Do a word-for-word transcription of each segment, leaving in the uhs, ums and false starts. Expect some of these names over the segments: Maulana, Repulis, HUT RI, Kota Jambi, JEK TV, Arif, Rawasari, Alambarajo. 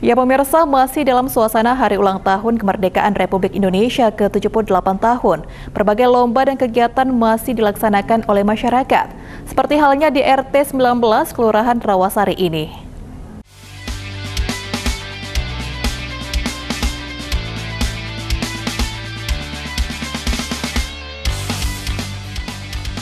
Ya pemirsa, masih dalam suasana hari ulang tahun kemerdekaan Republik Indonesia ke tujuh puluh delapan tahun. Berbagai lomba dan kegiatan masih dilaksanakan oleh masyarakat. Seperti halnya di R T sembilan belas Kelurahan Rawasari ini.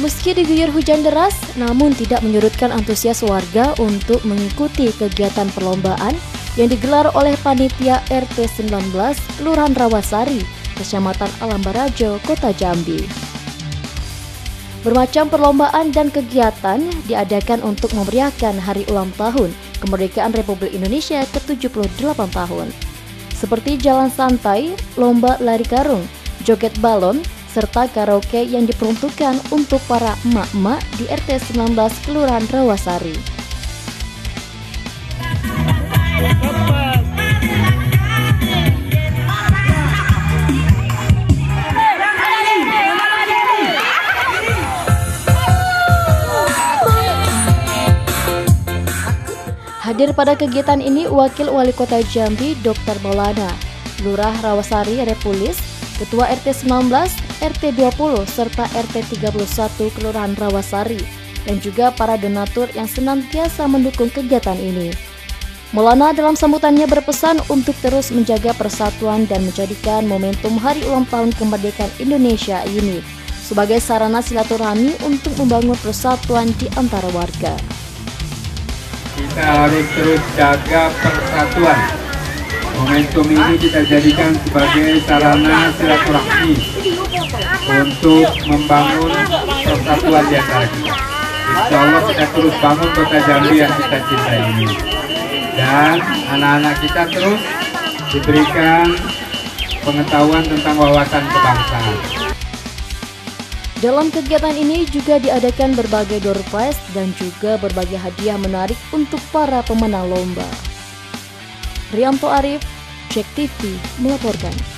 Meski diguyur hujan deras, namun tidak menyurutkan antusias warga untuk mengikuti kegiatan perlombaan yang digelar oleh panitia R T sembilan belas Kelurahan Rawasari, Kecamatan Alambarajo, Kota Jambi. Bermacam perlombaan dan kegiatan diadakan untuk memeriahkan hari ulang tahun kemerdekaan Republik Indonesia ke tujuh puluh delapan tahun. Seperti jalan santai, lomba lari karung, joget balon, serta karaoke yang diperuntukkan untuk para emak-emak di R T sembilan belas Kelurahan Rawasari. Hadir pada kegiatan ini Wakil Wali Kota Jambi Doktor Maulana, Lurah Rawasari Repulis, Ketua R T sembilan belas, R T dua puluh, serta R T tiga puluh satu Kelurahan Rawasari, dan juga para donatur yang senantiasa mendukung kegiatan ini. Maulana dalam sambutannya berpesan untuk terus menjaga persatuan dan menjadikan momentum hari ulang tahun kemerdekaan Indonesia ini sebagai sarana silaturahmi untuk membangun persatuan di antara warga. Kita harus terus jaga persatuan. Momentum ini kita jadikan sebagai sarana silaturahmi untuk membangun persatuan di antara kita. Insya Allah kita terus bangun Kota Jambi yang kita cintai ini. Dan anak-anak kita terus diberikan pengetahuan tentang wawasan kebangsaan. Dalam kegiatan ini juga diadakan berbagai door prize dan juga berbagai hadiah menarik untuk para pemenang lomba. Rianto Arif, Jek T V melaporkan.